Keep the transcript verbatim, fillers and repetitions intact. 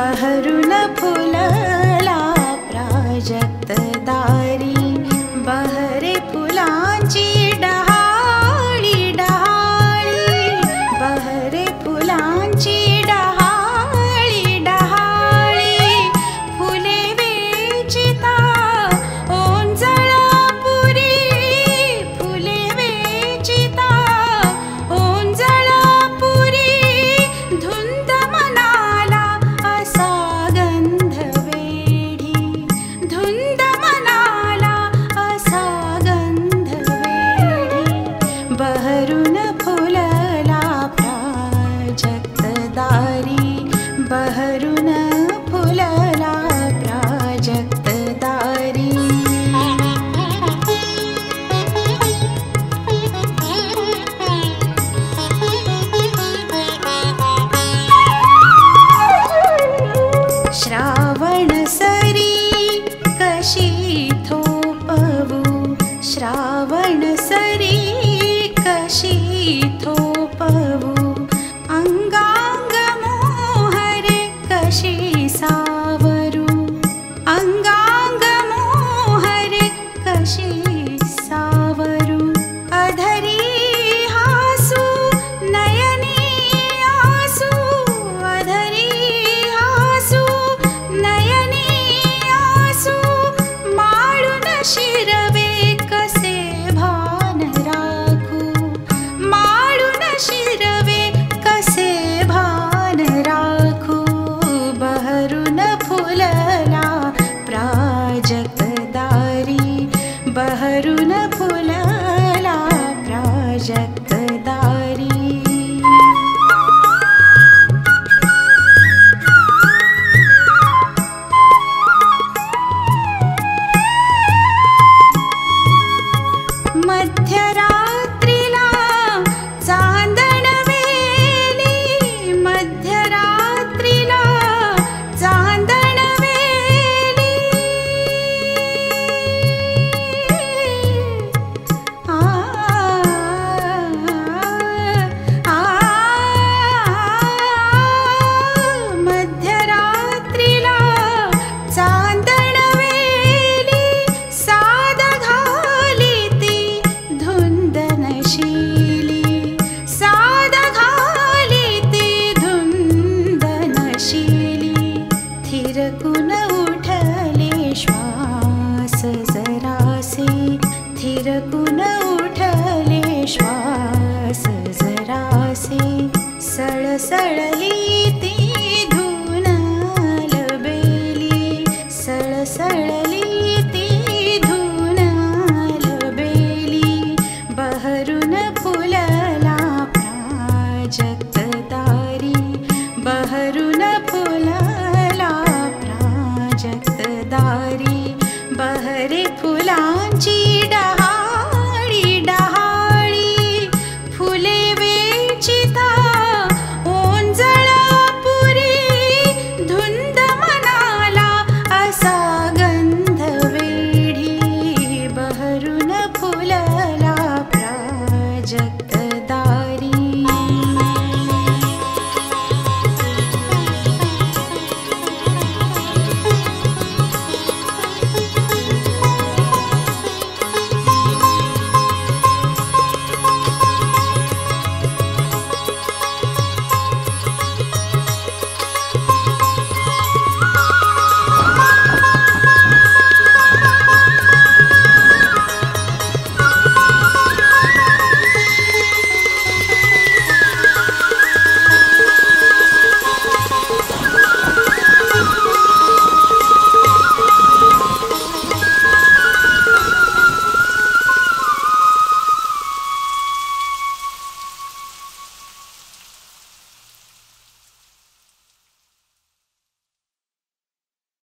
बहरुन फुलला प्राजक्त दारी बहरे फुलांची डहाळी डहाळी बहरे फुलांची डहाळी डहाळी फुले वेचिता ओंजळापुरी फुले वेचिता ओंजळापुरी धुंद मनाला असा गंध वेढी धुंद मनाला असा गंध वेढी बहरुन फुलला प्राजक्त दारी बहरुन